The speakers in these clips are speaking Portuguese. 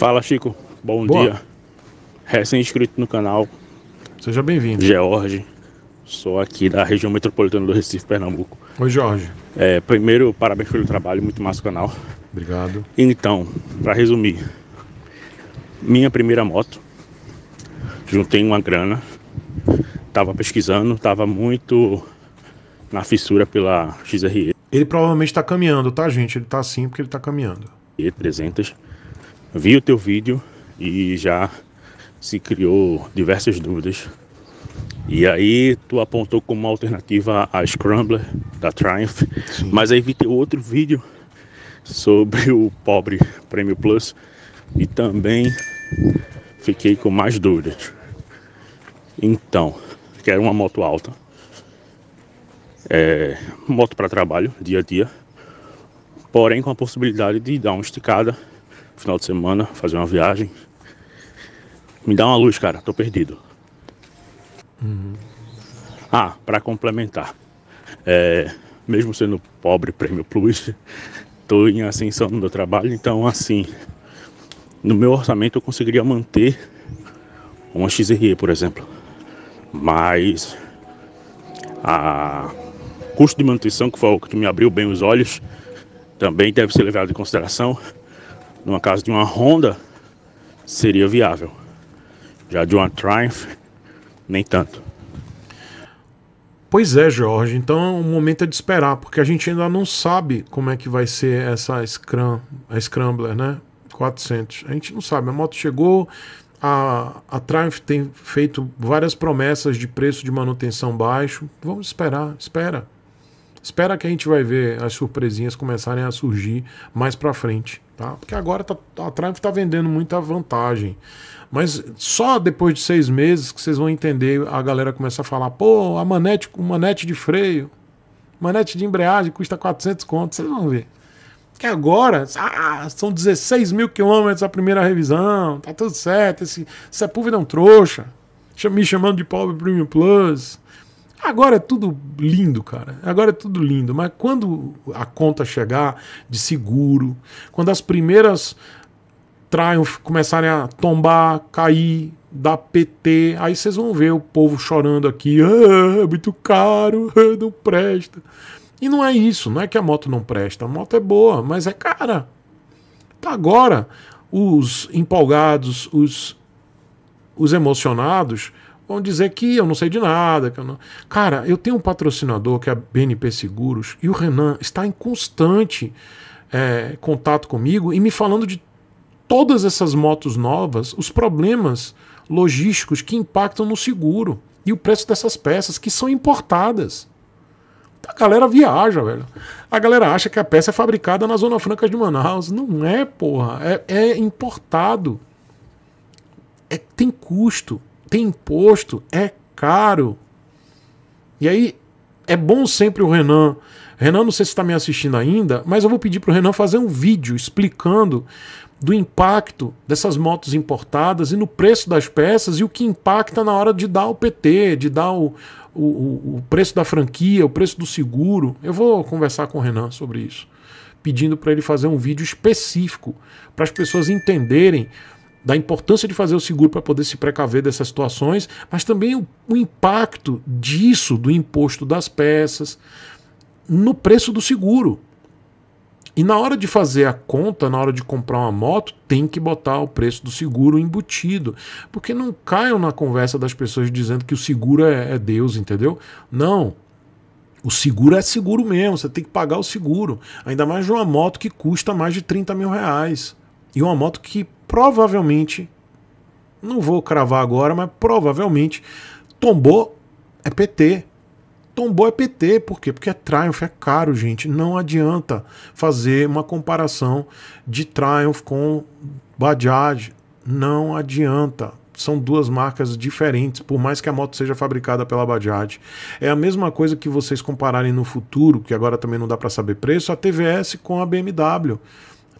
Fala, Chico, bom dia. Recém-inscrito no canal. Seja bem-vindo. George, sou aqui da região metropolitana do Recife, Pernambuco. Oi, Jorge. Primeiro, parabéns pelo trabalho, muito massa o canal. Obrigado. Então, para resumir, minha primeira moto, juntei uma grana, tava pesquisando, tava muito na fissura pela XRE. Ele provavelmente tá caminhando, tá, gente? Ele tá assim porque ele tá caminhando. E300, vi o teu vídeo e já se criou diversas dúvidas. E aí tu apontou como uma alternativa a Scrambler da Triumph. Sim. Mas aí vi teu outro vídeo sobre o pobre Prêmio Plus e também fiquei com mais dúvidas. Então, quero uma moto alta, moto para trabalho, dia a dia, porém com a possibilidade de dar uma esticada no final de semana, fazer uma viagem. Me dá uma luz, cara, tô perdido. Ah, para complementar, mesmo sendo pobre Prêmio Plus, tô em ascensão no meu trabalho, então assim, no meu orçamento eu conseguiria manter uma XRE, por exemplo, mas a custo de manutenção, que foi o que me abriu bem os olhos, também deve ser levado em consideração. Numa casa de uma Honda seria viável, já de uma Triumph nem tanto. Pois é, Jorge, então o momento é de esperar, porque a gente ainda não sabe como é que vai ser essa Scrambler, né, 400. A gente não sabe, a moto chegou, a Triumph tem feito várias promessas de preço de manutenção baixo. Vamos esperar, espera que a gente vai ver as surpresinhas começarem a surgir mais pra frente, tá? Porque agora a Triumph tá vendendo muita vantagem. Mas só depois de 6 meses que vocês vão entender, a galera começa a falar: pô, o manete de freio, manete de embreagem custa 400 contos, vocês vão ver. Porque agora, são 16 mil quilômetros a primeira revisão, tá tudo certo, esse Sepulveda é um trouxa, me chamando de pobre Premium Plus. Agora é tudo lindo, cara. Agora é tudo lindo. Mas quando a conta chegar de seguro, quando as primeiras Triumph começarem a tombar, cair, dar PT, aí vocês vão ver o povo chorando aqui. É muito caro, não presta. E não é isso. Não é que a moto não presta. A moto é boa, mas é cara. Tá, agora os empolgados, os emocionados vão dizer que eu não sei de nada. Que eu não... Cara, eu tenho um patrocinador que é a BNP Seguros, e o Renan está em constante contato comigo e me falando de todas essas motos novas, os problemas logísticos que impactam no seguro e o preço dessas peças que são importadas. A galera viaja, velho. A galera acha que a peça é fabricada na Zona Franca de Manaus. Não é, porra. É importado. Tem custo. Tem imposto, é caro. E aí, é bom sempre o Renan. Renan, não sei se está me assistindo ainda, mas eu vou pedir para o Renan fazer um vídeo explicando do impacto dessas motos importadas e no preço das peças e o que impacta na hora de dar o PT, de dar o preço da franquia, o preço do seguro. Eu vou conversar com o Renan sobre isso, pedindo para ele fazer um vídeo específico para as pessoas entenderem da importância de fazer o seguro para poder se precaver dessas situações, mas também o impacto disso, do imposto das peças, no preço do seguro. E na hora de fazer a conta, na hora de comprar uma moto, tem que botar o preço do seguro embutido, porque não caiam na conversa das pessoas dizendo que o seguro é Deus, entendeu? Não. O seguro é seguro mesmo, você tem que pagar o seguro, ainda mais de uma moto que custa mais de 30 mil reais. E uma moto que provavelmente, não vou cravar agora, mas provavelmente tombou é PT. Tombou é PT, por quê? Porque a Triumph é caro, gente. Não adianta fazer uma comparação de Triumph com Bajaj. Não adianta. São duas marcas diferentes, por mais que a moto seja fabricada pela Bajaj. É a mesma coisa que vocês compararem no futuro, que agora também não dá para saber preço, a TVS com a BMW.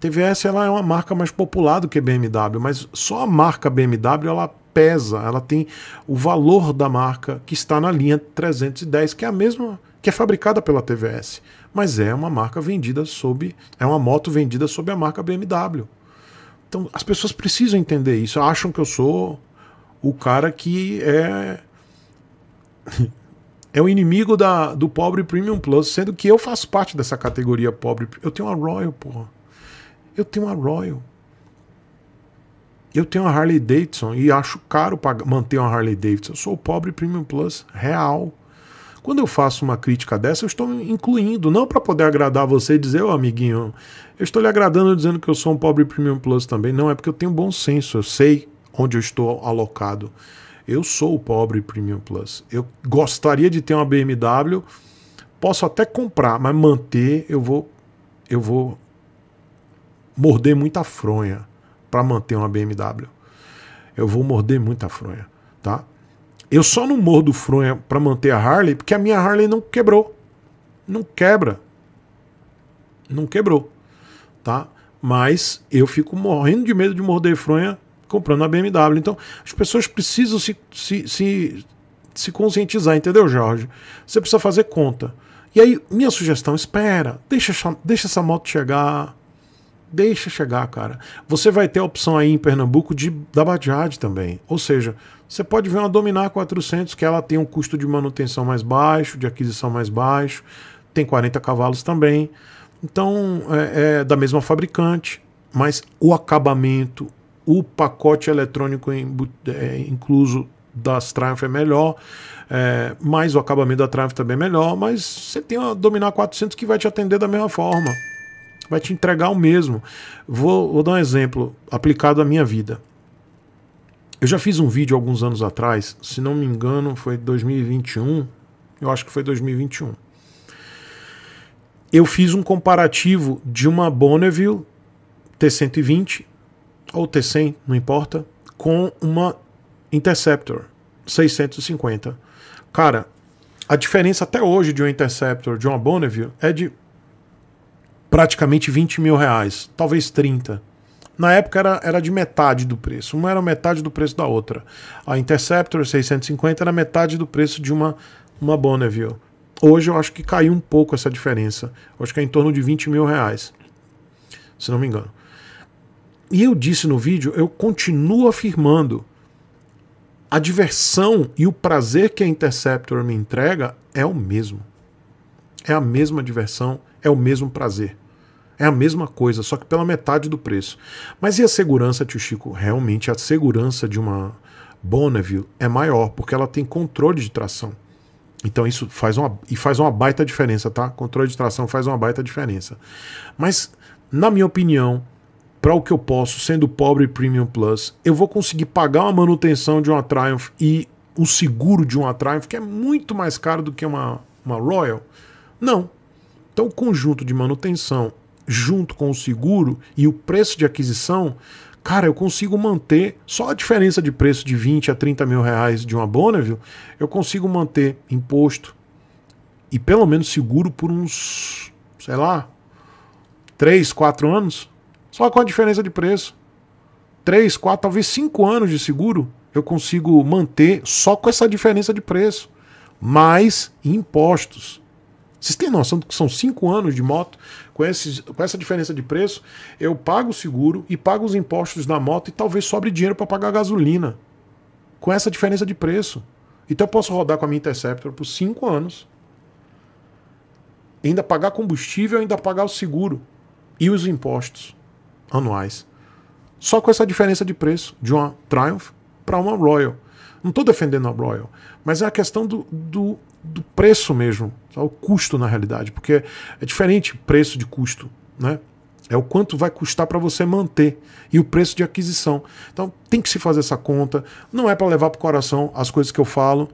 TVS ela é uma marca mais popular do que BMW, mas só a marca BMW ela pesa, ela tem o valor da marca que está na linha 310, que é a mesma, que é fabricada pela TVS, mas é uma moto vendida sob a marca BMW. Então as pessoas precisam entender isso, acham que eu sou o cara que é o inimigo do pobre Premium Plus, sendo que eu faço parte dessa categoria pobre. Eu tenho uma Royal, porra. Eu tenho uma Royal. Eu tenho uma Harley Davidson e acho caro pagar, manter uma Harley Davidson. Eu sou o pobre Premium Plus real. Quando eu faço uma crítica dessa, eu estou incluindo, não para poder agradar você e dizer, ô amiguinho, eu estou lhe agradando dizendo que eu sou um pobre Premium Plus também. Não, é porque eu tenho bom senso, eu sei onde eu estou alocado. Eu sou o pobre Premium Plus. Eu gostaria de ter uma BMW, posso até comprar, mas manter, eu vou morder muita fronha para manter uma BMW. Eu vou morder muita fronha, tá? Eu só não mordo fronha para manter a Harley porque a minha Harley não quebrou. Não quebra. Não quebrou, tá? Mas eu fico morrendo de medo de morder fronha comprando a BMW. Então as pessoas precisam se conscientizar, entendeu, Jorge? Você precisa fazer conta. E aí, minha sugestão, espera, deixa essa moto chegar. Deixa chegar, cara. Você vai ter a opção aí em Pernambuco da Bajaj também. Ou seja, você pode ver uma Dominar 400, que ela tem um custo de manutenção mais baixo, de aquisição mais baixo, tem 40 cavalos também. Então, é da mesma fabricante, mas o acabamento, o pacote eletrônico incluso das Triumph é melhor, mas o acabamento da Triumph também é melhor, mas você tem uma Dominar 400 que vai te atender da mesma forma. Vai te entregar o mesmo. Vou dar um exemplo aplicado à minha vida. Eu já fiz um vídeo alguns anos atrás, se não me engano foi 2021, eu acho que foi 2021. Eu fiz um comparativo de uma Bonneville T120 ou T100, não importa, com uma Interceptor 650. Cara, a diferença até hoje de uma Interceptor de uma Bonneville é de praticamente 20 mil reais, talvez 30. Na época era de metade do preço. Uma era metade do preço da outra. A Interceptor 650 era metade do preço de uma Bonneville. Hoje eu acho que caiu um pouco essa diferença. Eu acho que é em torno de 20 mil reais, se não me engano. E eu disse no vídeo, eu continuo afirmando, a diversão e o prazer que a Interceptor me entrega é o mesmo. É a mesma diversão, é o mesmo prazer. É a mesma coisa, só que pela metade do preço. Mas e a segurança, tio Chico? Realmente a segurança de uma Bonneville é maior, porque ela tem controle de tração. Então isso faz uma baita diferença, tá? Controle de tração faz uma baita diferença. Mas, na minha opinião, para o que eu posso, sendo pobre Premium Plus, eu vou conseguir pagar uma manutenção de uma Triumph e o seguro de uma Triumph, que é muito mais caro do que uma Royal? Não. Então o conjunto de manutenção junto com o seguro e o preço de aquisição, cara, eu consigo manter, só a diferença de preço de 20 a 30 mil reais de uma Bonneville, eu consigo manter imposto e pelo menos seguro por uns, sei lá, 3, 4 anos, só com a diferença de preço. 3, 4, talvez 5 anos de seguro, eu consigo manter só com essa diferença de preço, mais impostos. Vocês têm noção do que são 5 anos de moto? Com essa diferença de preço, eu pago o seguro e pago os impostos da moto e talvez sobre dinheiro para pagar a gasolina. Com essa diferença de preço. Então eu posso rodar com a minha Interceptor por 5 anos. Ainda pagar combustível, ainda pagar o seguro. E os impostos anuais. Só com essa diferença de preço de uma Triumph para uma Royal. Não estou defendendo a Royal, mas é a questão do preço mesmo, tá? O custo na realidade, porque é diferente preço de custo, né? É o quanto vai custar para você manter e o preço de aquisição. Então tem que se fazer essa conta, não é para levar para o coração as coisas que eu falo.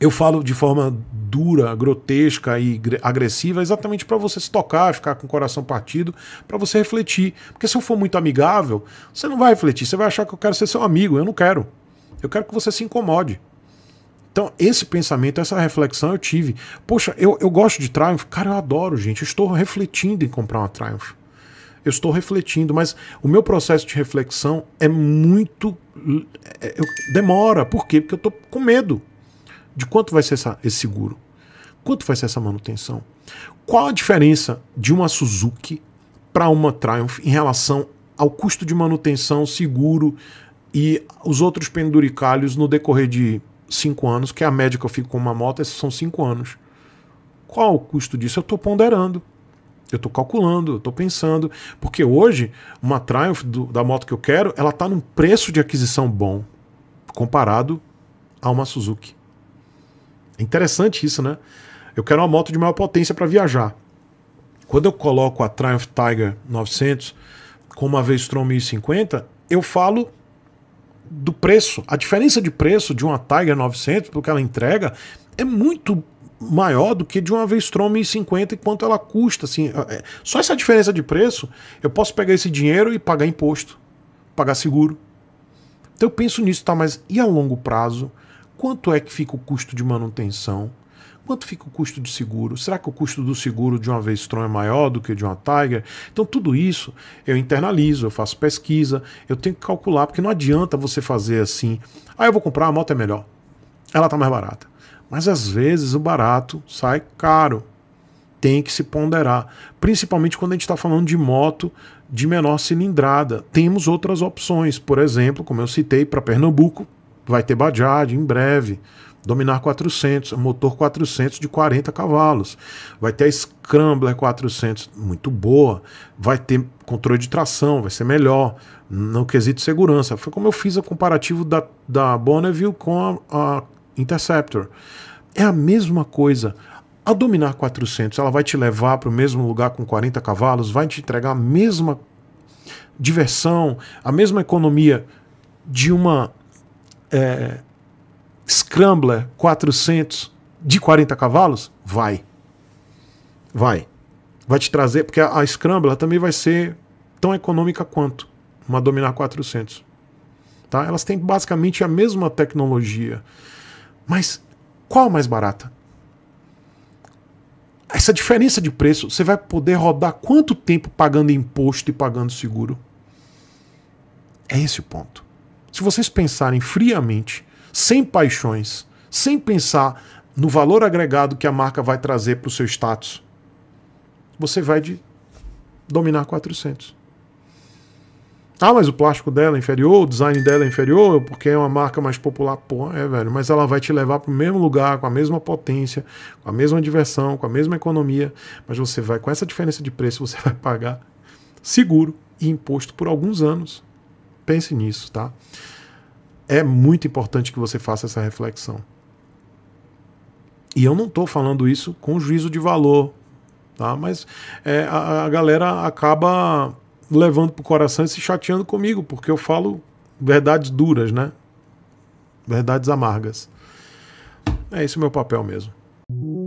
Eu falo de forma dura, grotesca e agressiva exatamente para você se tocar, ficar com o coração partido, para você refletir. Porque se eu for muito amigável, você não vai refletir, você vai achar que eu quero ser seu amigo, eu não quero. Eu quero que você se incomode. Então, esse pensamento, essa reflexão eu tive. Poxa, eu gosto de Triumph? Cara, eu adoro, gente. Eu estou refletindo em comprar uma Triumph. Eu estou refletindo, mas o meu processo de reflexão é muito... demora. Por quê? Porque eu estou com medo de quanto vai ser esse seguro. Quanto vai ser essa manutenção? Qual a diferença de uma Suzuki para uma Triumph em relação ao custo de manutenção, seguro e os outros penduricalhos no decorrer de 5 anos, que é a média que eu fico com uma moto, esses são 5 anos. Qual o custo disso? Eu estou ponderando, eu estou calculando, eu estou pensando, porque hoje uma Triumph da moto que eu quero, ela está num preço de aquisição bom, comparado a uma Suzuki. É interessante isso, né? Eu quero uma moto de maior potência para viajar. Quando eu coloco a Triumph Tiger 900 com uma V-Strom 1050, eu falo do preço. A diferença de preço de uma Tiger 900, porque ela entrega, é muito maior do que de uma V-Strom 1050 e quanto ela custa. Assim, só essa diferença de preço, eu posso pegar esse dinheiro e pagar imposto, pagar seguro. Então eu penso nisso, tá? Mas e a longo prazo? Quanto é que fica o custo de manutenção? Quanto fica o custo de seguro? Será que o custo do seguro de uma V-Strom é maior do que de uma Tiger? Então tudo isso eu internalizo, eu faço pesquisa, eu tenho que calcular, porque não adianta você fazer assim, ah, eu vou comprar, a moto é melhor, ela está mais barata. Mas às vezes o barato sai caro, tem que se ponderar, principalmente quando a gente está falando de moto de menor cilindrada. Temos outras opções, por exemplo, como eu citei, para Pernambuco, vai ter Bajaj em breve, Dominar 400, motor 400 de 40 cavalos, vai ter a Scrambler 400, muito boa, vai ter controle de tração, vai ser melhor, no quesito segurança. Foi como eu fiz o comparativo da Bonneville com a Interceptor. É a mesma coisa. A Dominar 400, ela vai te levar para o mesmo lugar com 40 cavalos, vai te entregar a mesma diversão, a mesma economia de uma Scrambler 400 de 40 cavalos? Vai te trazer, porque a Scrambler também vai ser tão econômica quanto uma Dominar 400, tá? Elas têm basicamente a mesma tecnologia, mas qual a mais barata? Essa diferença de preço, você vai poder rodar quanto tempo pagando imposto e pagando seguro? É esse o ponto. Se vocês pensarem friamente, sem paixões, sem pensar no valor agregado que a marca vai trazer para o seu status, você vai de Dominar 400. Ah, mas o plástico dela é inferior, o design dela é inferior, porque é uma marca mais popular. Pô, é, velho, mas ela vai te levar para o mesmo lugar, com a mesma potência, com a mesma diversão, com a mesma economia, mas você vai, com essa diferença de preço, você vai pagar seguro e imposto por alguns anos. Pense nisso, tá? É muito importante que você faça essa reflexão. E eu não estou falando isso com juízo de valor, tá? Mas a galera acaba levando para o coração e se chateando comigo, porque eu falo verdades duras, né? Verdades amargas. É esse o meu papel mesmo.